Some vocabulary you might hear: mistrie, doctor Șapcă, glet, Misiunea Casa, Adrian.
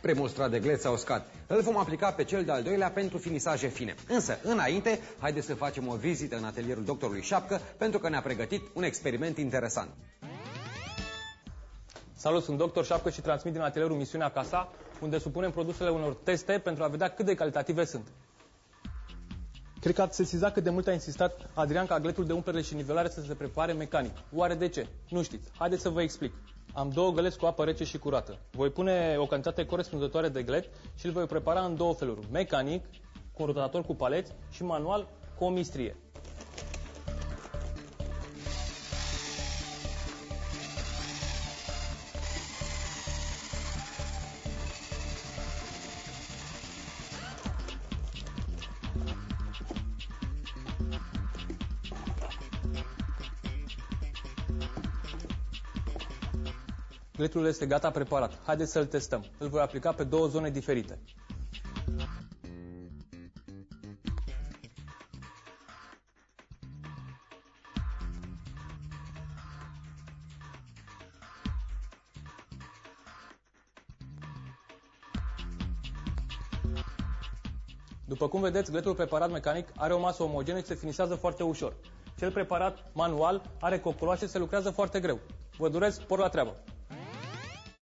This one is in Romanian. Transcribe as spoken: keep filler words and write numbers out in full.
spre mustra de gleț sau uscat. Îl vom aplica pe cel de-al doilea pentru finisaje fine. Însă, înainte, haideți să facem o vizită în atelierul doctorului Șapcă, pentru că ne-a pregătit un experiment interesant. Salut, sunt doctor Șapcă și transmit din atelierul Misiunea Casa, unde supunem produsele unor teste pentru a vedea cât de calitative sunt. Cred că ați sesizat cât de mult a insistat Adrian ca gletul de umplere și nivelare să se prepare mecanic. Oare de ce? Nu știți. Haideți să vă explic. Am două găleți cu apă rece și curată. Voi pune o cantitate corespunzătoare de glet și îl voi prepara în două feluri. Mecanic, cu un rotator cu paleți și manual, cu o mistrie. Gletul este gata preparat. Haideți să-l testăm. Îl voi aplica pe două zone diferite. După cum vedeți, gletul preparat mecanic are o masă omogenă și se finisează foarte ușor. Cel preparat manual are copuloașe și se lucrează foarte greu. Vă doresc spor la treabă!